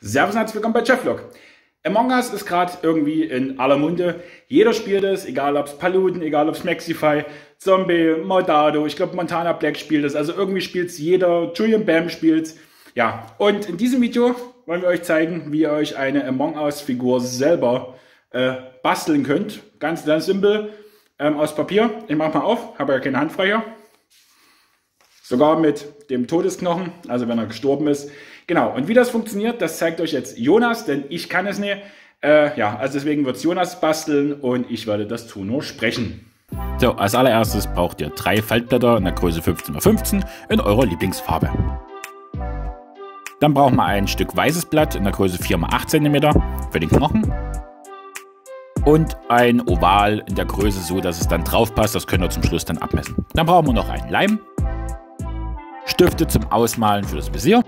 Servus und herzlich willkommen bei CheVlog. Among Us ist gerade irgendwie in aller Munde. Jeder spielt es, egal ob es Paluten, egal ob es Maxify, Zombie, Moldado, ich glaube Montana Black spielt es. Also irgendwie spielt es jeder, Julian Bam spielt es. Ja, und in diesem Video wollen wir euch zeigen, wie ihr euch eine Among Us Figur selber basteln könnt. Ganz simpel, aus Papier. Ich mach mal auf, habe ja keine Hand frei hier. Sogar mit dem Todesknochen, also wenn er gestorben ist. Genau, und wie das funktioniert, das zeigt euch jetzt Jonas, denn ich kann es nicht. Ja, also deswegen wird es Jonas basteln und ich werde das zu nur sprechen. So, als allererstes braucht ihr 3 Faltblätter in der Größe 15×15 in eurer Lieblingsfarbe. Dann brauchen wir ein Stück weißes Blatt in der Größe 4×8 cm für den Knochen. Und ein Oval in der Größe so, dass es dann drauf passt, das könnt ihr zum Schluss dann abmessen. Dann brauchen wir noch einen Leim. Stifte zum Ausmalen für das Visier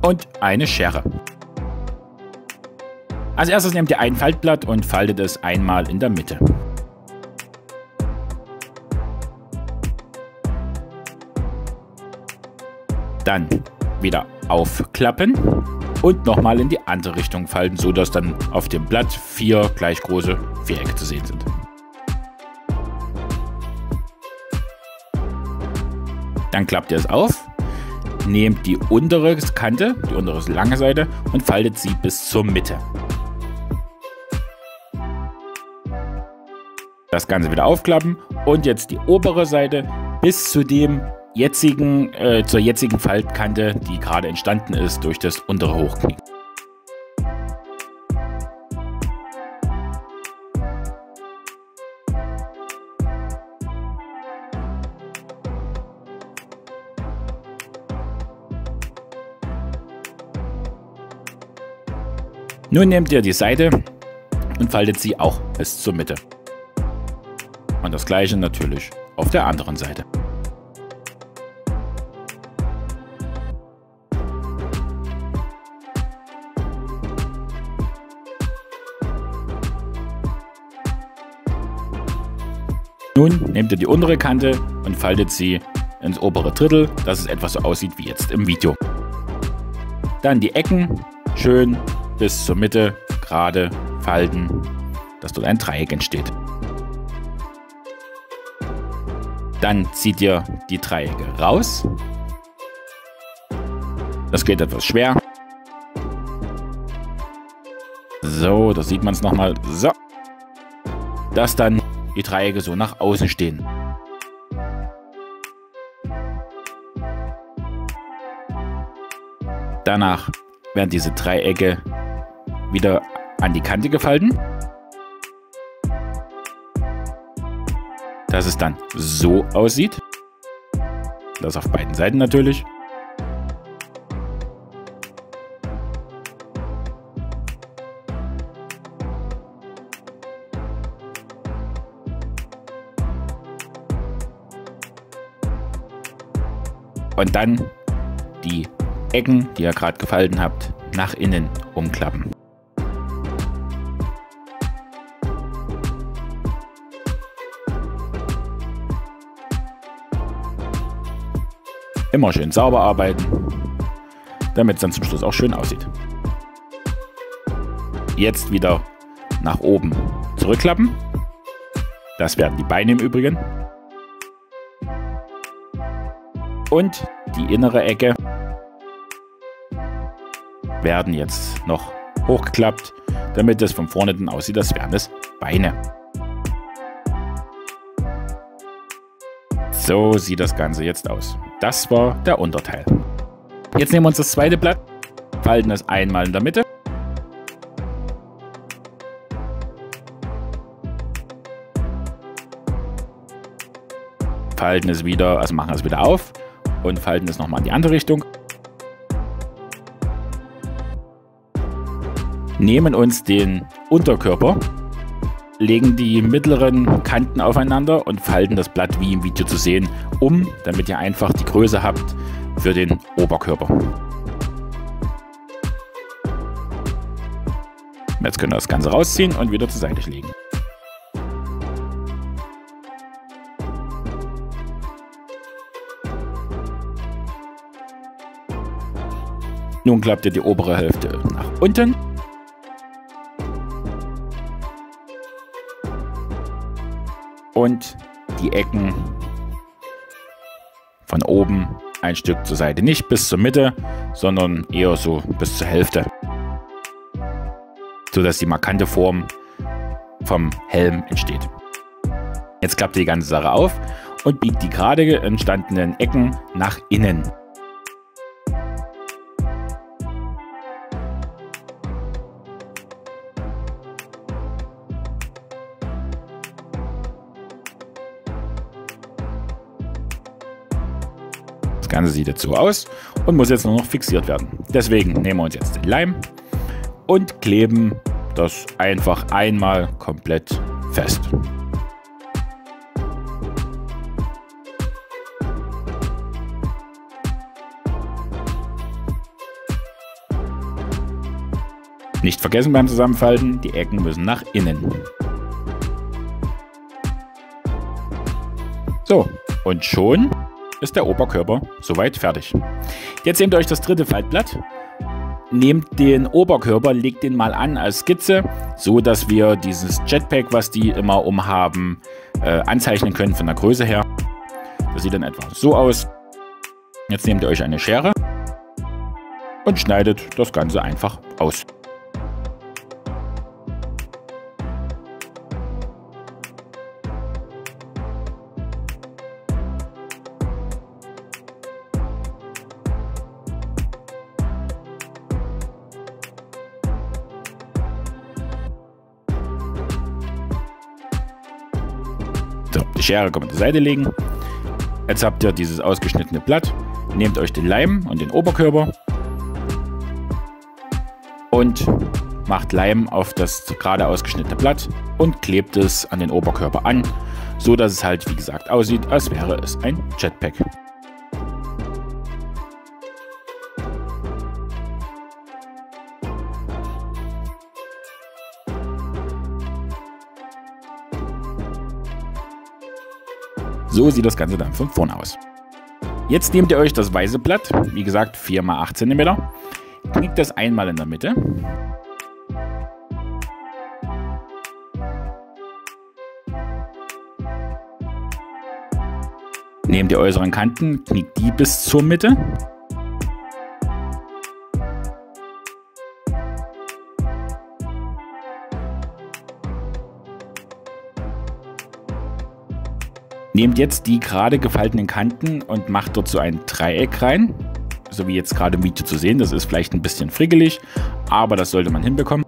und eine Schere. Als erstes nehmt ihr ein Faltblatt und faltet es einmal in der Mitte. Dann wieder aufklappen und nochmal in die andere Richtung falten, sodass dann auf dem Blatt 4 gleich große Vierecke zu sehen sind. Dann klappt ihr es auf, nehmt die untere Kante, die untere lange Seite und faltet sie bis zur Mitte. Das Ganze wieder aufklappen und jetzt die obere Seite bis zu dem jetzigen, zur jetzigen Faltkante, die gerade entstanden ist durch das untere Hochknie. Nun nehmt ihr die Seite und faltet sie auch bis zur Mitte. Und das gleiche natürlich auf der anderen Seite. Nun nehmt ihr die untere Kante und faltet sie ins obere Drittel, dass es etwas so aussieht wie jetzt im Video. Dann die Ecken schön bis zur Mitte gerade falten, dass dort ein Dreieck entsteht. Dann zieht ihr die Dreiecke raus. Das geht etwas schwer. So, da sieht man es nochmal. So. Dass dann die Dreiecke so nach außen stehen. Danach werden diese Dreiecke wieder an die Kante gefalten, dass es dann so aussieht, das auf beiden Seiten natürlich. Und dann die Ecken, die ihr gerade gefalten habt, nach innen umklappen. Immer schön sauber arbeiten, damit es dann zum Schluss auch schön aussieht. Jetzt wieder nach oben zurückklappen. Das werden die Beine im Übrigen. Und die innere Ecke werden jetzt noch hochgeklappt, damit es von vorne dann aussieht, als wären es Beine. So sieht das Ganze jetzt aus. Das war der Unterteil. Jetzt nehmen wir uns das zweite Blatt, falten es einmal in der Mitte. Falten es wieder, also machen es wieder auf und falten es nochmal in die andere Richtung. Nehmen uns den Unterkörper, legen die mittleren Kanten aufeinander und falten das Blatt wie im Video zu sehen um, damit ihr einfach die Größe habt für den Oberkörper. Jetzt könnt ihr das Ganze rausziehen und wieder zur Seite legen. Nun klappt ihr die obere Hälfte nach unten. Und die Ecken von oben ein Stück zur Seite. Nicht bis zur Mitte, sondern eher so bis zur Hälfte. Sodass die markante Form vom Helm entsteht. Jetzt klappt ihr die ganze Sache auf und biegt die gerade entstandenen Ecken nach innen. Das Ganze sieht jetzt so aus und muss jetzt nur noch fixiert werden. Deswegen nehmen wir uns jetzt den Leim und kleben das einfach einmal komplett fest. Nicht vergessen beim Zusammenfalten, die Ecken müssen nach innen. So, und schon ist der Oberkörper soweit fertig. Jetzt nehmt ihr euch das dritte Faltblatt, nehmt den Oberkörper, legt den mal an als Skizze, so dass wir dieses Jetpack, was die immer umhaben, anzeichnen können von der Größe her. Das sieht dann etwa so aus. Jetzt nehmt ihr euch eine Schere und schneidet das Ganze einfach aus. So, die Schere kann man zur Seite legen. Jetzt habt ihr dieses ausgeschnittene Blatt. Nehmt euch den Leim und den Oberkörper und macht Leim auf das gerade ausgeschnittene Blatt und klebt es an den Oberkörper an, so dass es halt, wie gesagt, aussieht, als wäre es ein Jetpack. So sieht das Ganze dann von vorne aus. Jetzt nehmt ihr euch das weiße Blatt, wie gesagt 4×8 cm, knickt das einmal in der Mitte . Nehmt die äußeren Kanten, knickt die bis zur Mitte . Nehmt jetzt die gerade gefalteten Kanten und macht dort so ein Dreieck rein. So wie jetzt gerade im Video zu sehen. Das ist vielleicht ein bisschen frickelig, aber das sollte man hinbekommen.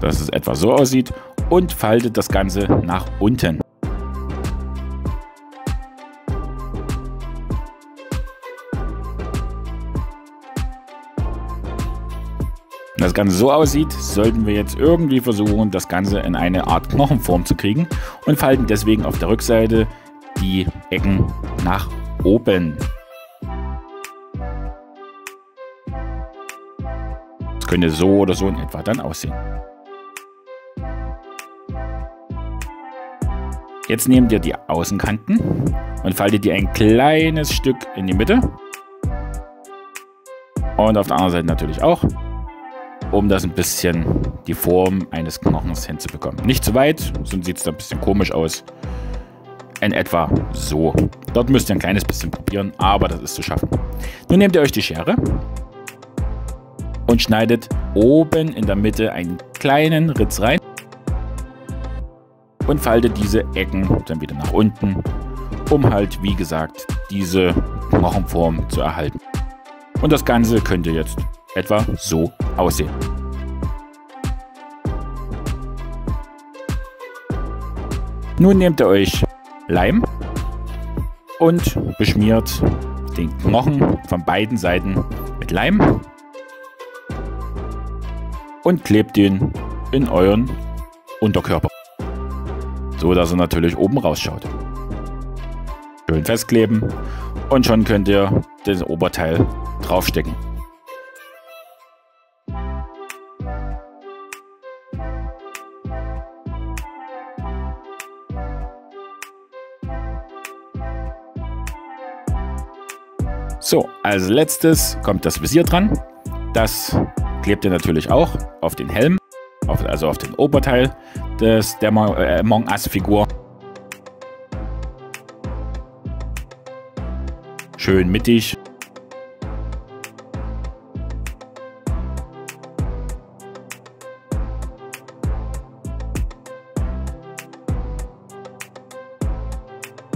Dass es etwa so aussieht. Und faltet das Ganze nach unten. Wenn das Ganze so aussieht, sollten wir jetzt irgendwie versuchen, das Ganze in eine Art Knochenform zu kriegen und falten deswegen auf der Rückseite die Ecken nach oben. Das könnte so oder so in etwa dann aussehen. Jetzt nehmt ihr die Außenkanten und faltet die ein kleines Stück in die Mitte und auf der anderen Seite natürlich auch, um das ein bisschen die Form eines Knochens hinzubekommen. Nicht zu weit, sonst sieht es da ein bisschen komisch aus. In etwa so. Dort müsst ihr ein kleines bisschen probieren, aber das ist zu schaffen. Nun nehmt ihr euch die Schere und schneidet oben in der Mitte einen kleinen Ritz rein und faltet diese Ecken dann wieder nach unten, um halt, wie gesagt, diese Knochenform zu erhalten. Und das Ganze könnt ihr jetzt etwa so aussehen. Nun nehmt ihr euch Leim und beschmiert den Knochen von beiden Seiten mit Leim und klebt den in euren Unterkörper, so dass er natürlich oben rausschaut. Schön festkleben und schon könnt ihr das Oberteil draufstecken. So, als letztes kommt das Visier dran. Das klebt ihr natürlich auch auf den Helm, also auf den Oberteil der Among Us-Figur. Schön mittig.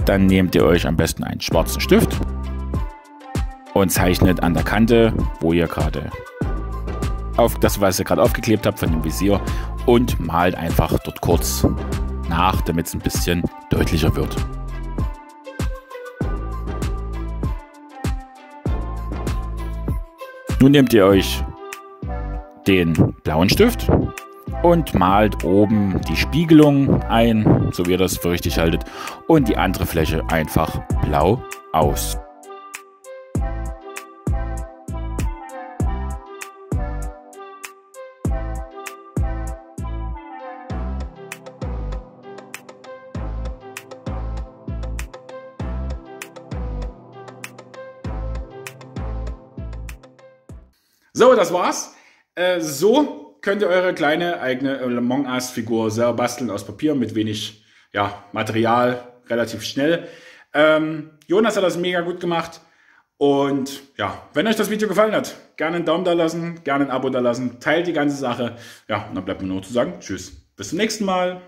Dann nehmt ihr euch am besten einen schwarzen Stift und zeichnet an der Kante, wo ihr gerade auf das, was ihr gerade aufgeklebt habt von dem Visier, und malt einfach dort kurz nach, damit es ein bisschen deutlicher wird. Nun nehmt ihr euch den blauen Stift und malt oben die Spiegelung ein, so wie ihr das für richtig haltet, und die andere Fläche einfach blau aus. So, das war's. So könnt ihr eure kleine eigene Among Us-Figur selber basteln aus Papier mit wenig Material, relativ schnell. Jonas hat das mega gut gemacht. Und ja, wenn euch das Video gefallen hat, gerne einen Daumen da lassen, gerne ein Abo da lassen, teilt die ganze Sache. Ja, und dann bleibt mir nur zu sagen, tschüss, bis zum nächsten Mal.